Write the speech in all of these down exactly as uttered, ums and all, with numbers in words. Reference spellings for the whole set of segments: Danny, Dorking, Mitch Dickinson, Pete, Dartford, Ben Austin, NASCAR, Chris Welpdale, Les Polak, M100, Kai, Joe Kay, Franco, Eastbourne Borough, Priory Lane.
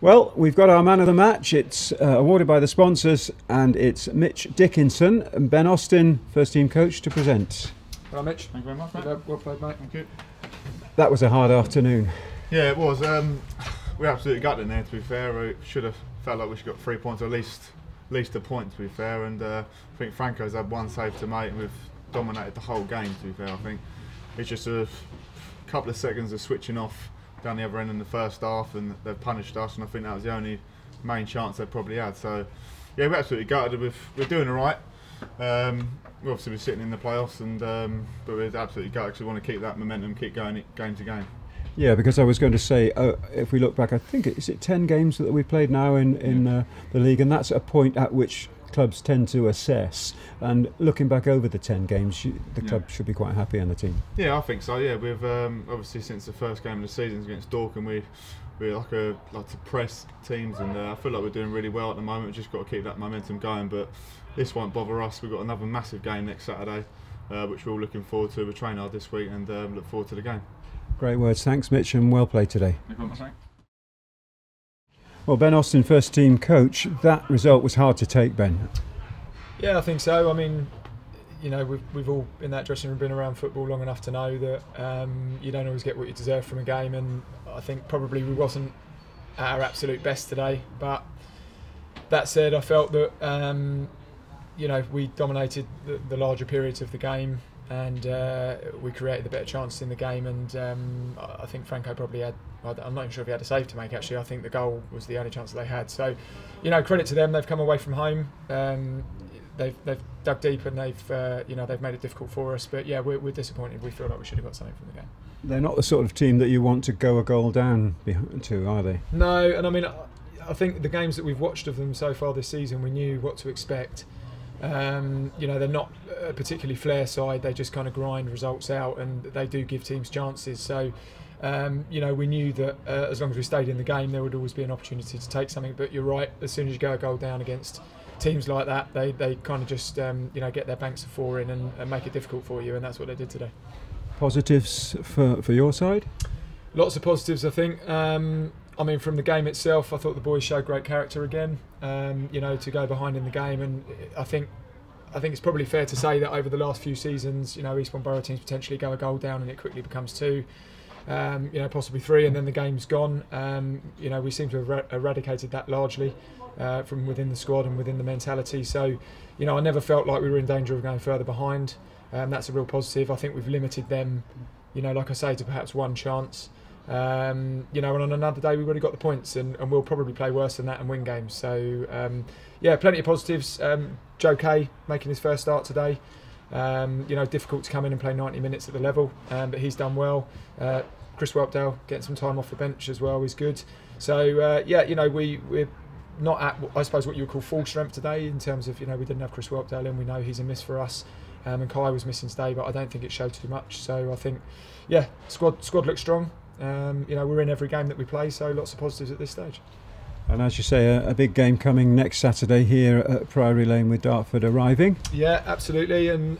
Well, we've got our man of the match. It's uh, awarded by the sponsors, and it's Mitch Dickinson and Ben Austin, first team coach, to present. Well, Mitch, thank you very much. Mate. Well played, mate. Thank you. That was a hard afternoon. Yeah, it was. Um, we absolutely got in there. To be fair, we should have felt like we should have got three points, or at least, at least a point. To be fair, and uh, I think Franco's had one save to make, and we've dominated the whole game. To be fair, I think it's just a couple of seconds of switching off down the other end in the first half, and they've punished us, and I think that was the only main chance they probably had. So yeah, we're absolutely gutted. We've, we're doing all right. Um, we're obviously we're sitting in the playoffs, and um, but we're absolutely gutted because we want to keep that momentum, keep going game to game. Yeah, because I was going to say, uh, if we look back, I think is it ten games that we've played now in in yeah. uh, the league, and that's a point at which clubs tend to assess. And looking back over the ten games, the club yeah. should be quite happy on the team. Yeah, I think so. Yeah, we've um, obviously since the first game of the season against Dorking, we we're like a like to press teams, and uh, I feel like we're doing really well at the moment. We've just got to keep that momentum going, but this won't bother us. We've got another massive game next Saturday, uh, which we're all looking forward to. We're training hard this week, and um, look forward to the game. Great words, thanks Mitch, and well played today. Well, Ben Austin, first team coach, that result was hard to take, Ben. Yeah, I think so. I mean, you know, we've, we've all in that dressing room been around football long enough to know that um, you don't always get what you deserve from a game, and I think probably we wasn't at our absolute best today. But that said, I felt that, um, you know, we dominated the, the larger periods of the game, and uh, we created the better chances in the game, and um, I think Franco probably had, I'm not even sure if he had a save to make actually, I think the goal was the only chance they had. So, you know, credit to them, they've come away from home, um, they've, they've dug deep, and they've, uh, you know, they've made it difficult for us, but yeah, we're, we're disappointed, we feel like we should have got something from the game. They're not the sort of team that you want to go a goal down to, are they? No, and I mean, I think the games that we've watched of them so far this season, we knew what to expect. Um, you know, they're not a particularly flair side, they just kind of grind results out, and they do give teams chances. So, um, you know, we knew that uh, as long as we stayed in the game, there would always be an opportunity to take something. But you're right, as soon as you go a goal down against teams like that, they, they kind of just, um, you know, get their banks of four in and, and make it difficult for you, and that's what they did today. Positives for, for your side? Lots of positives, I think. Um, I mean, from the game itself, I thought the boys showed great character again. Um, you know, to go behind in the game, and I think, I think it's probably fair to say that over the last few seasons, you know, Eastbourne Borough teams potentially go a goal down and it quickly becomes two, um, you know, possibly three, and then the game's gone. Um, you know, we seem to have eradicated that largely uh, from within the squad and within the mentality. So, you know, I never felt like we were in danger of going further behind. Um, that's a real positive. I think we've limited them, you know, like I say, to perhaps one chance. Um, you know, and on another day we would have got the points, and, and we'll probably play worse than that and win games. So um, yeah, plenty of positives. Um, Joe Kay making his first start today. Um, you know, difficult to come in and play ninety minutes at the level, um, but he's done well. Uh, Chris Welpdale getting some time off the bench as well is good. So uh, yeah, you know, we we're not at, I suppose, what you would call full strength today in terms of, you know, we didn't have Chris Welpdale in. We know he's a miss for us. Um, and Kai was missing today, but I don't think it showed too much. So I think, yeah, squad squad looks strong. Um, you know, we're in every game that we play, so lots of positives at this stage. And as you say, a, a big game coming next Saturday here at Priory Lane with Dartford arriving. Yeah, absolutely. And,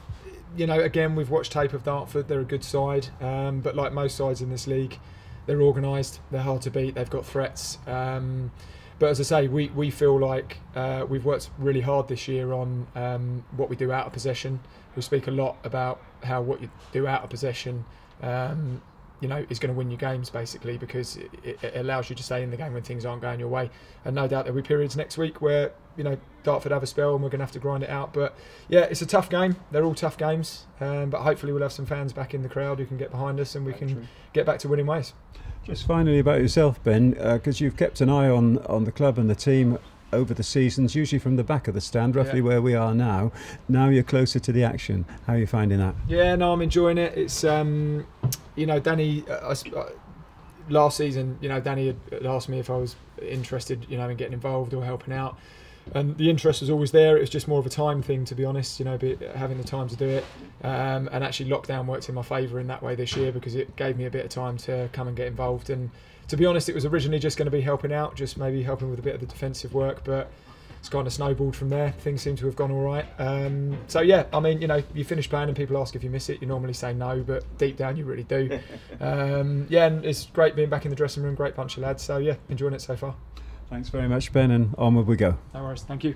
you know, again, we've watched tape of Dartford. They're a good side, um, but like most sides in this league, they're organised, they're hard to beat, they've got threats. Um, but as I say, we, we feel like uh, we've worked really hard this year on um, what we do out of possession. We speak a lot about how what you do out of possession um, you know, is going to win you games, basically, because it, it allows you to stay in the game when things aren't going your way. And no doubt there'll be periods next week where, you know, Dartford have a spell and we're going to have to grind it out. But yeah, it's a tough game. They're all tough games. Um, but hopefully we'll have some fans back in the crowd who can get behind us, and we can get back to winning ways. Just finally about yourself, Ben, because uh, you've kept an eye on, on the club and the team over the seasons, usually from the back of the stand, roughly yeah. where we are now. Now you're closer to the action. How are you finding that? Yeah, no, I'm enjoying it. It's, um, you know, Danny, uh, I, uh, last season, you know, Danny had asked me if I was interested, you know, in getting involved or helping out. And the interest was always there. It was just more of a time thing, to be honest, you know, be, having the time to do it. Um, and actually lockdown worked in my favour in that way this year, because it gave me a bit of time to come and get involved. And to be honest, it was originally just going to be helping out, just maybe helping with a bit of the defensive work, but it's kind of snowballed from there. Things seem to have gone all right. Um, so yeah, I mean, you know, you finish playing and people ask if you miss it. You normally say no, but deep down you really do. Um, yeah, and it's great being back in the dressing room, great bunch of lads. So yeah, enjoying it so far. Thanks very much, Ben, and onward we go. No worries, thank you.